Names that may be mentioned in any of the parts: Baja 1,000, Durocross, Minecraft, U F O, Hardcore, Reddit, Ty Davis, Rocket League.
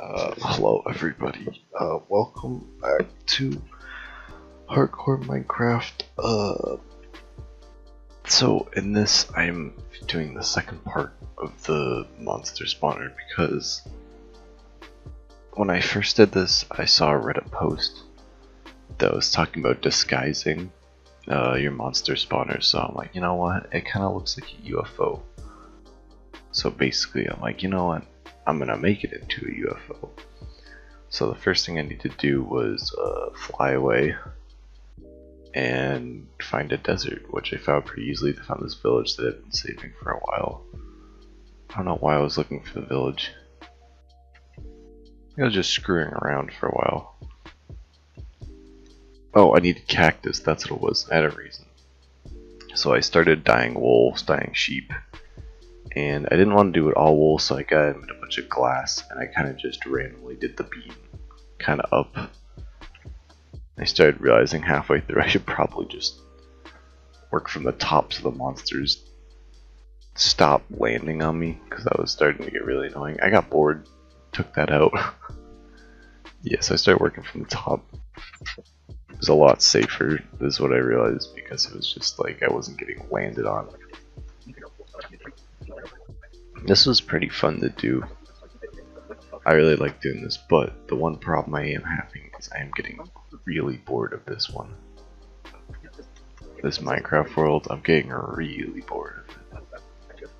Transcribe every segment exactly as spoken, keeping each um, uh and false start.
Uh, hello everybody, uh, welcome back to Hardcore Minecraft. Uh, so in this I'm doing the second part of the monster spawner, because when I first did this I saw a Reddit post that was talking about disguising uh, your monster spawner, so I'm like, you know what, it kind of looks like a U F O. So basically I'm like, you know what, I'm gonna make it into a U F O. So the first thing I need to do was uh, fly away and find a desert, which I found pretty easily. I found this village that I've been saving for a while. I don't know why I was looking for the village. I was just screwing around for a while. Oh, I needed cactus, that's what it was. I had a reason. So I started dyeing wolves, dyeing sheep. And I didn't want to do it all wool, so I got in a bunch of glass, and I kind of just randomly did the beam kind of up. I started realizing halfway through I should probably just work from the top so the monsters stop landing on me, because that was starting to get really annoying. I got bored, took that out. Yeah, so I started working from the top. It was a lot safer, is what I realized, because it was just like I wasn't getting landed on. This was pretty fun to do. I really like doing this, but the one problem I am having is I am getting really bored of this one. This Minecraft world, I'm getting really bored of it.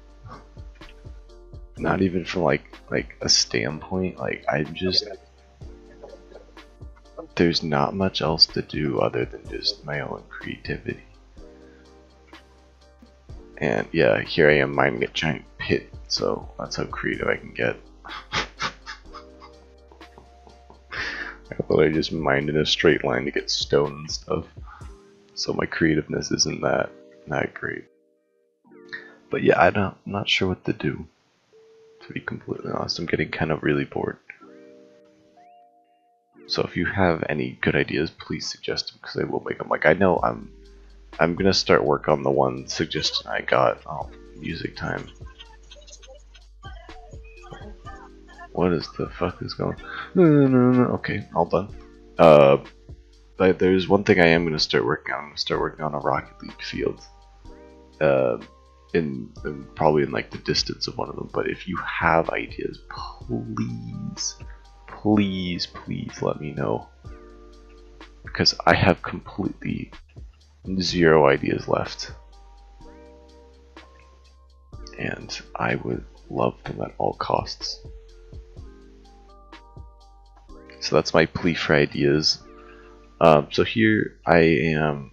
Not even from like like a standpoint, like I'm just, there's not much else to do other than just my own creativity. And yeah, here I am mining a giant pit, so that's how creative I can get. I literally just mined in a straight line to get stone and stuff, so my creativeness isn't that that great. But yeah, I don't, I'm not sure what to do, to be completely honest. I'm getting kind of really bored. So if you have any good ideas, please suggest them, because I will make them. Like, I know I'm I'm gonna start work on the one suggestion I got. Oh, music time. What is the fuck is going no, no, no, no, okay, all done. Uh, but there's one thing I am gonna start working on. I'm gonna start working on a Rocket League field. Uh, in, in probably in like the distance of one of them. But if you have ideas, please, please, please let me know, because I have completely zero ideas left, and I would love them at all costs. So that's my plea for ideas. Um, so here I am,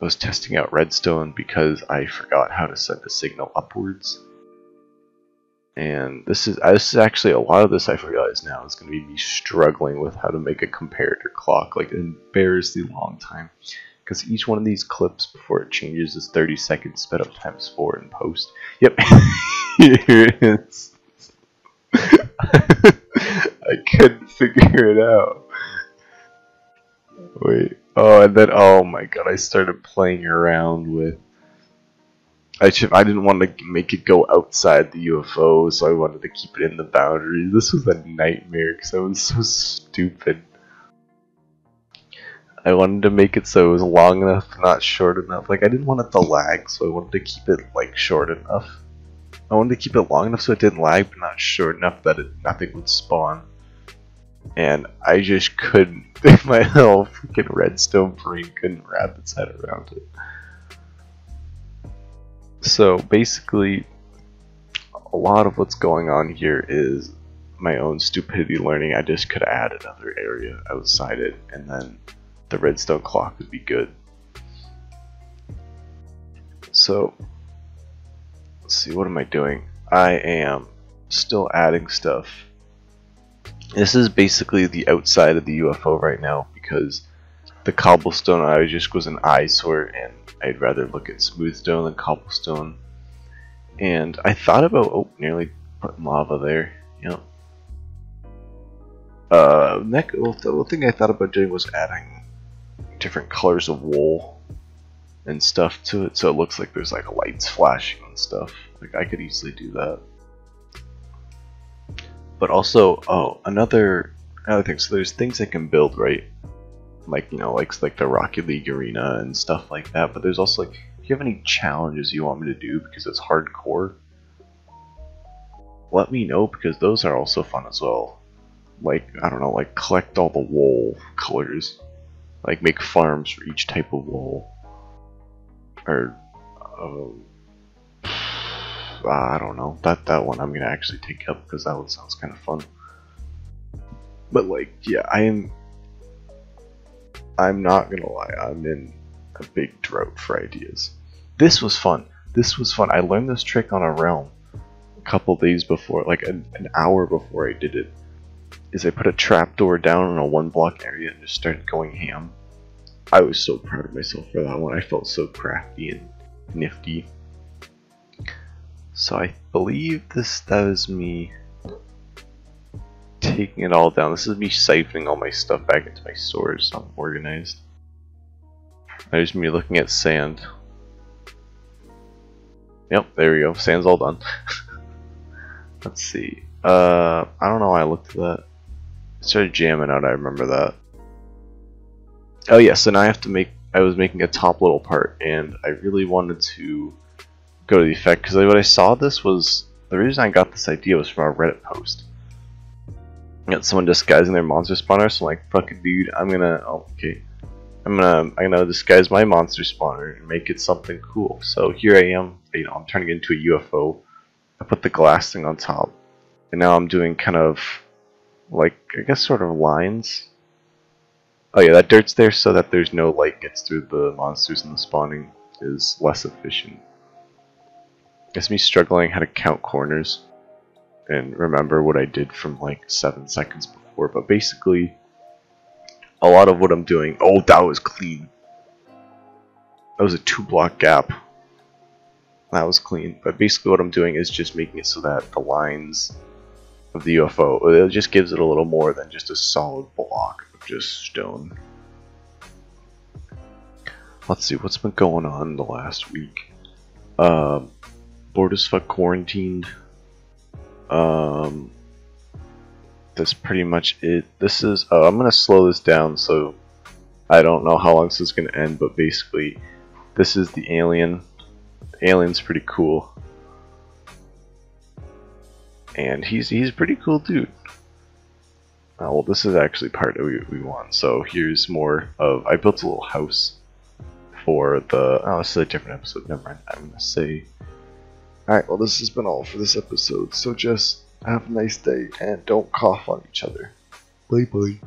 I was testing out redstone because I forgot how to send a signal upwards, and this is uh, this is actually, a lot of this I've realized now is going to be me struggling with how to make a comparator clock, like an embarrassingly long time. Because each one of these clips before it changes is thirty seconds sped up times four in post. Yep, here it is. I couldn't figure it out. Wait. Oh, and then oh my god, I started playing around with. I should. I didn't want to make it go outside the U F O, so I wanted to keep it in the boundary. This was a nightmare because I was so stupid. I wanted to make it so it was long enough, not short enough. Like, I didn't want it to lag, so I wanted to keep it, like, short enough. I wanted to keep it long enough so it didn't lag, but not short enough that it, nothing would spawn. And I just couldn't. My little freaking redstone brain couldn't wrap its head around it. So, basically, a lot of what's going on here is my own stupidity learning. I just could add another area outside it, and then the redstone clock would be good. So let's see, what am I doing? I am still adding stuff. This is basically the outside of the U F O right now, because the cobblestone I just was an eyesore, and I'd rather look at smooth stone than cobblestone. And I thought about oh nearly putting lava there, you know. Uh, next, well, the one thing I thought about doing was adding different colors of wool and stuff to it, so it looks like there's like lights flashing and stuff. Like, I could easily do that. But also, oh, another another thing. So there's things I can build, right? Like, you know, like like the Rocket League arena and stuff like that. But there's also like, if you have any challenges you want me to do because it's hardcore, let me know, because those are also fun as well. Like, I don't know, like collect all the wool colors, like make farms for each type of wool, or um, I don't know. That that one I'm gonna actually take up because that one sounds kind of fun. But like, yeah, I am. I'm not gonna lie, I'm in a big drought for ideas. This was fun. This was fun. I learned this trick on a realm a couple days before, like an, an hour before I did it. Is I put a trapdoor down in a one block area and just started going ham. I was so proud of myself for that one. I felt so crafty and nifty. So I believe this that is me taking it all down. This is me siphoning all my stuff back into my stores, not organized. There's me looking at sand. Yep, there we go. Sand's all done. Let's see. Uh, I don't know why I looked at that. It started jamming out, I remember that. Oh yeah, so now I have to make, I was making a top little part, and I really wanted to go to the effect, because what I saw this was, the reason I got this idea was from a Reddit post. I got someone disguising their monster spawner, so I'm like, fuck it dude, I'm gonna, oh, okay, I'm gonna, I'm gonna disguise my monster spawner and make it something cool. So here I am, you know, I'm turning it into a U F O, I put the glass thing on top. And now I'm doing kind of, like, I guess sort of lines. Oh yeah, that dirt's there so that there's no light gets through the monsters, and the spawning is less efficient. It's me struggling how to count corners and remember what I did from like seven seconds before. But basically, a lot of what I'm doing, oh that was clean. That was a two block gap. That was clean. But basically what I'm doing is just making it so that the lines of the U F O, it just gives it a little more than just a solid block of just stone. Let's see what's been going on the last week. Uh, bored as fuck, quarantined. Um, that's pretty much it. This is. Oh, I'm gonna slow this down, so I don't know how long this is gonna end. But basically, this is the alien. The alien's pretty cool. And he's he's a pretty cool dude. Uh, well, this is actually part that we, we want. So here's more of, I built a little house for the, oh, this is a different episode, never mind. I'm going to say, alright, well this has been all for this episode. So just have a nice day and don't cough on each other. Bye bye.